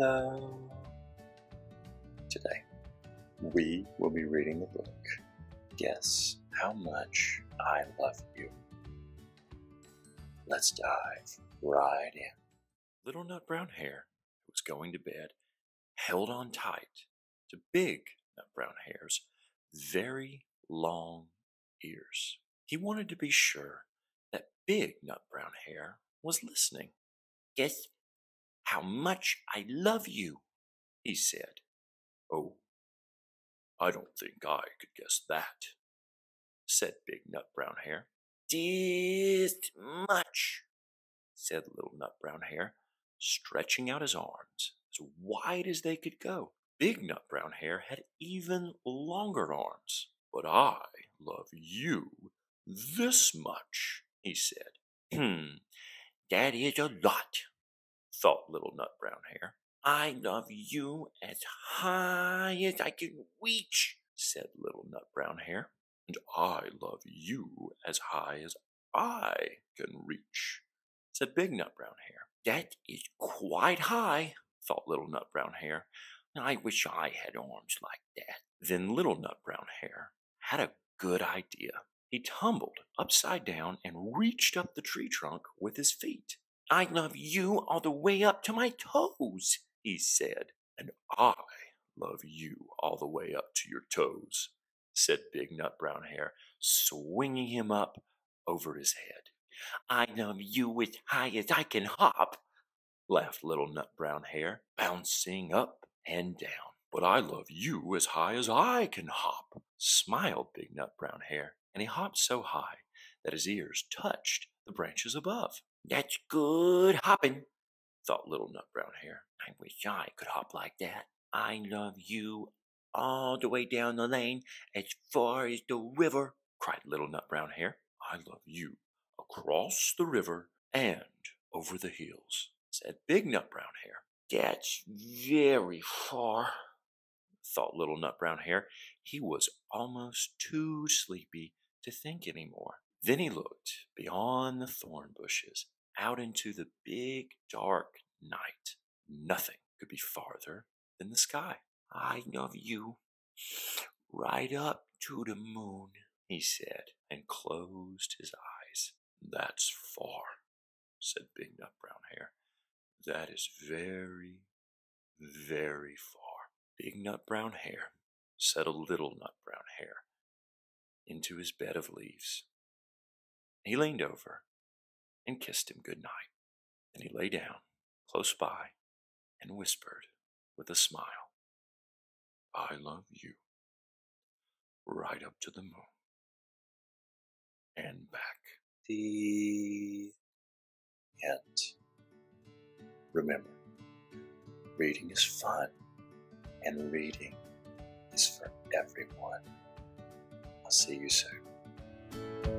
Hello. Today, we will be reading the book, Guess How Much I Love You. Let's dive right in. Little Nutbrown Hare, who was going to bed, held on tight to Big Nutbrown Hare's very long ears. He wanted to be sure that Big Nutbrown Hare was listening. Guess how much I love you, he said. Oh, I don't think I could guess that, said Big Nutbrown Hare. Just much, said Little Nutbrown Hare, stretching out his arms as wide as they could go. Big Nutbrown Hare had even longer arms. But I love you this much, he said. That is a lot, thought Little Nutbrown Hare. I love you as high as I can reach, said Little Nutbrown Hare. And I love you as high as I can reach, said Big Nutbrown Hare. That is quite high, thought Little Nutbrown Hare. I wish I had arms like that. Then Little Nutbrown Hare had a good idea. He tumbled upside down and reached up the tree trunk with his feet. I love you all the way up to my toes, he said. And I love you all the way up to your toes, said Big Nutbrown Hare, swinging him up over his head. I love you as high as I can hop, laughed Little Nutbrown Hare, bouncing up and down. But I love you as high as I can hop, smiled Big Nutbrown Hare, and he hopped so high that his ears touched the branches above. That's good hopping, thought Little Nutbrown Hare. I wish I could hop like that. I love you all the way down the lane, as far as the river, cried Little Nutbrown Hare. I love you across the river and over the hills, said Big Nutbrown Hare. That's very far, thought Little Nutbrown Hare. He was almost too sleepy to think any more. Then he looked beyond the thorn bushes, out into the big, dark night. Nothing could be farther than the sky. I love you right up to the moon, he said, and closed his eyes. That's far, said Big Nutbrown Hare. That is very, very far. Big Nutbrown Hare settled Little Nutbrown Hare into his bed of leaves. He leaned over and kissed him good night. Then he lay down close by and whispered with a smile, I love you right up to the moon and back. The end. Remember, reading is fun, and reading is for everyone. I'll see you soon.